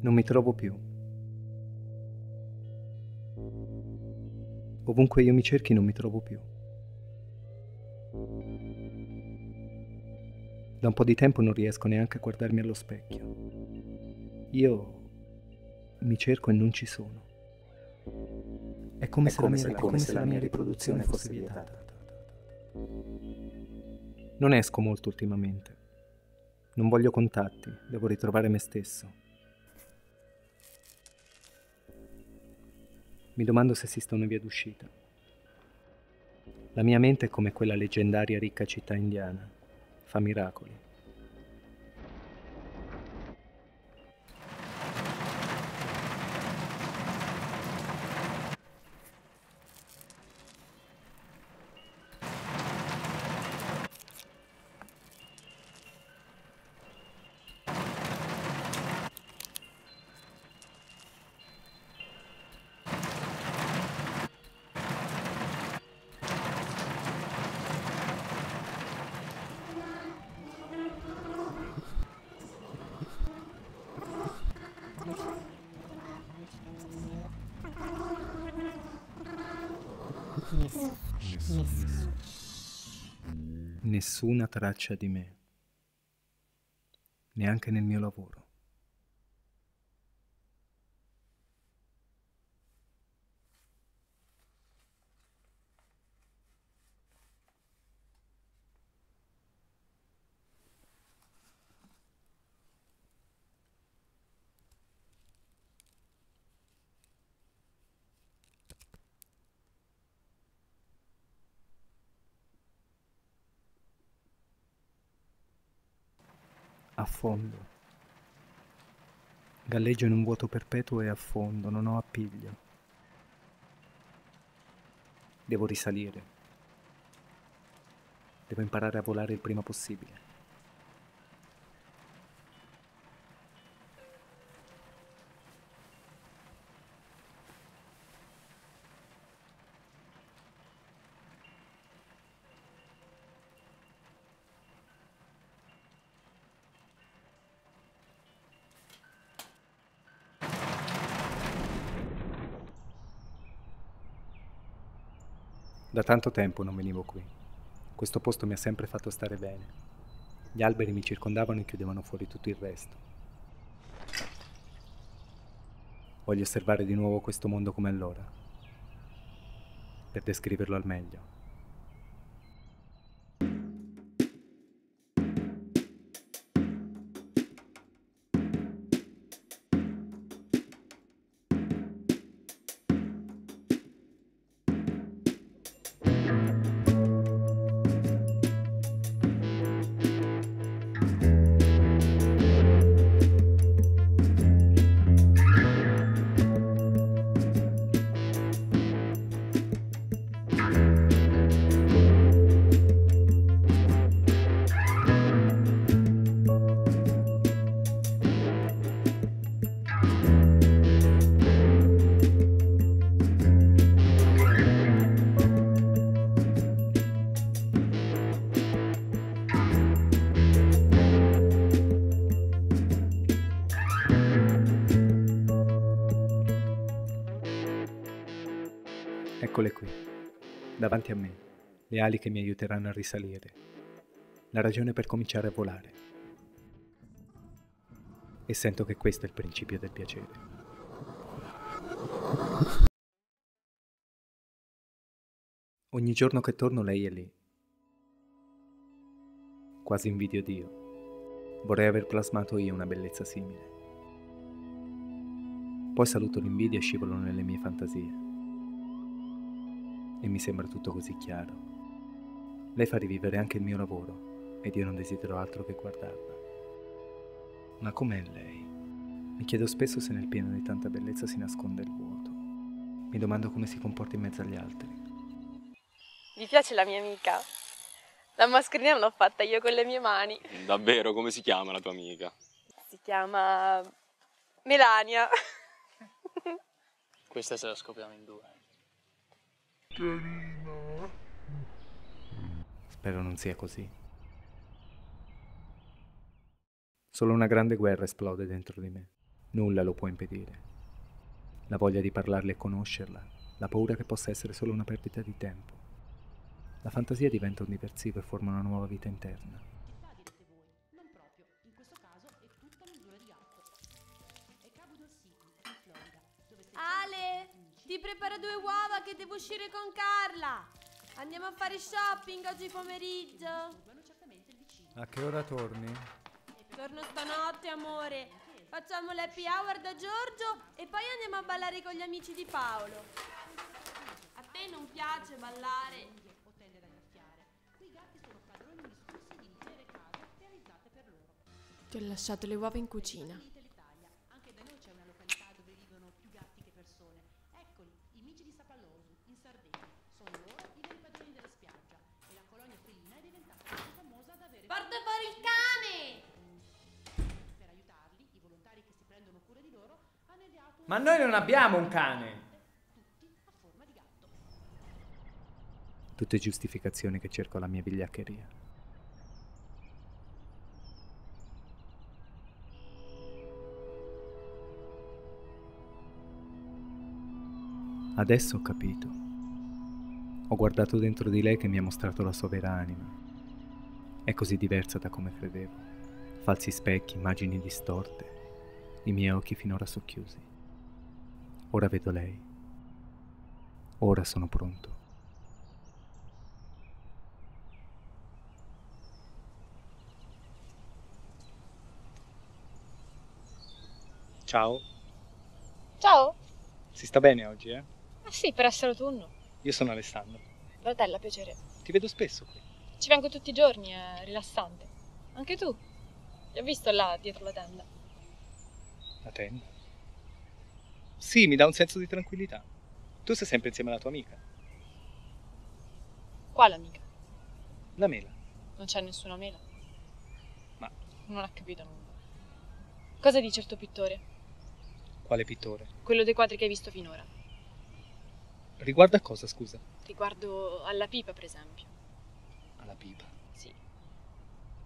Non mi trovo più. Ovunque io mi cerchi non mi trovo più. Da un po' di tempo non riesco neanche a guardarmi allo specchio. Io mi cerco e non ci sono. È come se la mia riproduzione fosse vietata. Non esco molto ultimamente. Non voglio contatti, devo ritrovare me stesso. Mi domando se esista una via d'uscita. La mia mente è come quella leggendaria ricca città indiana. Fa miracoli. Nessuna traccia di me, neanche nel mio lavoro. Affondo. Galleggio in un vuoto perpetuo e affondo, non ho appiglio. Devo risalire. Devo imparare a volare il prima possibile. Da tanto tempo non venivo qui. Questo posto mi ha sempre fatto stare bene. Gli alberi mi circondavano e chiudevano fuori tutto il resto. Voglio osservare di nuovo questo mondo come allora, per descriverlo al meglio. Eccole qui, davanti a me, le ali che mi aiuteranno a risalire, la ragione per cominciare a volare. E sento che questo è il principio del piacere. Ogni giorno che torno lei è lì. Quasi invidio Dio. Vorrei aver plasmato io una bellezza simile. Poi saluto l'invidia e scivolo nelle mie fantasie. E mi sembra tutto così chiaro. Lei fa rivivere anche il mio lavoro ed io non desidero altro che guardarla. Ma com'è lei? Mi chiedo spesso se nel pieno di tanta bellezza si nasconde il vuoto. Mi domando come si comporti in mezzo agli altri. Vi piace la mia amica? La mascherina l'ho fatta io con le mie mani. Davvero? Come si chiama la tua amica? Si chiama... Melania. Questa se la scopriamo in due. Spero non sia così. Solo una grande guerra esplode dentro di me. Nulla lo può impedire. La voglia di parlarle e conoscerla, la paura che possa essere solo una perdita di tempo. La fantasia diventa un diversivo e forma una nuova vita interna. Ale, ti preparo 2 uova che devo uscire con Carla. Andiamo a fare shopping oggi pomeriggio. A che ora torni? Torno stanotte, amore. Facciamo l'happy hour da Giorgio e poi andiamo a ballare con gli amici di Paolo. A te non piace ballare? Ti ho lasciato le uova in cucina. Anche da noi c'è una località dove vivono più gatti che persone. Eccoli, i amici di Sapallosu, in Sardegna. Sono loro i veri padroni della spiaggia. E la colonia felina è diventata più famosa ad avere... Porta fuori il cane! Per aiutarli, i volontari che si prendono cura di loro hanno ideato... Ma noi non abbiamo un cane! Tutti a forma di gatto. Tutte giustificazioni che cerco alla mia vigliaccheria. Adesso ho capito. Ho guardato dentro di lei che mi ha mostrato la sua vera anima. È così diversa da come credevo. Falsi specchi, immagini distorte. I miei occhi finora socchiusi. Ora vedo lei. Ora sono pronto. Ciao. Ciao. Si sta bene oggi, eh? Ah sì, per essere autunno. Io sono Alessandro. Donatella, piacere. Ti vedo spesso qui. Ci vengo tutti i giorni, è rilassante. Anche tu. Ti ho visto là, dietro la tenda. La tenda? Sì, mi dà un senso di tranquillità. Tu sei sempre insieme alla tua amica. Quale amica? La mela. Non c'è nessuna mela. Ma... non ha capito nulla. Cosa dice il tuo pittore? Quale pittore? Quello dei quadri che hai visto finora. Riguardo a cosa, scusa? Riguardo alla pipa, per esempio. Alla pipa? Sì.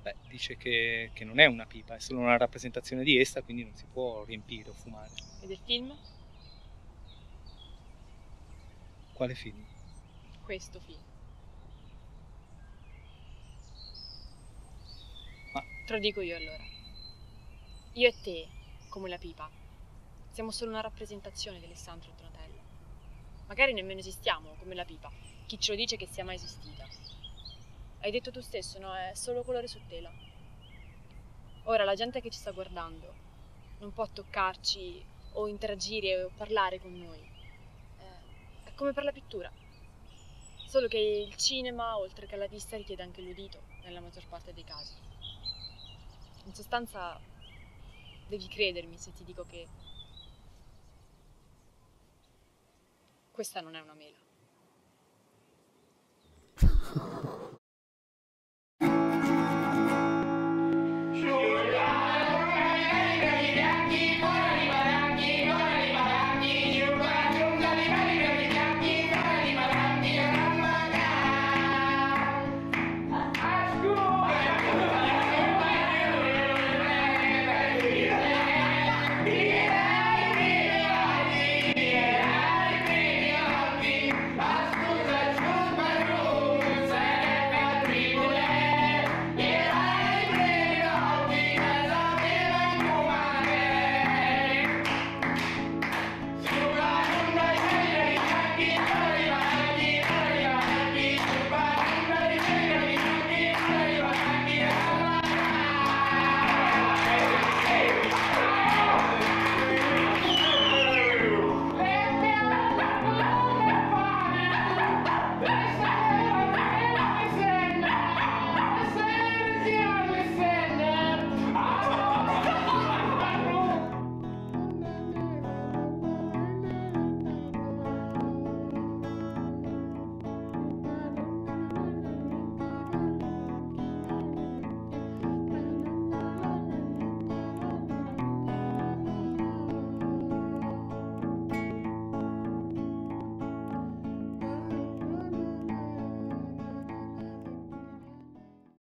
Beh, dice che non è una pipa, è solo una rappresentazione di essa, quindi non si può riempire o fumare. E del film? Quale film? Questo film. Ma... te lo dico io allora. Io e te, come la pipa, siamo solo una rappresentazione di Alessandro e Donatella. Magari nemmeno esistiamo, come la pipa. Chi ce lo dice che sia mai esistita? Hai detto tu stesso, no? È solo colore su tela. Ora, la gente che ci sta guardando non può toccarci o interagire o parlare con noi. È come per la pittura. Solo che il cinema, oltre che alla vista, richiede anche l'udito, nella maggior parte dei casi. In sostanza, devi credermi se ti dico che questa non è una mela.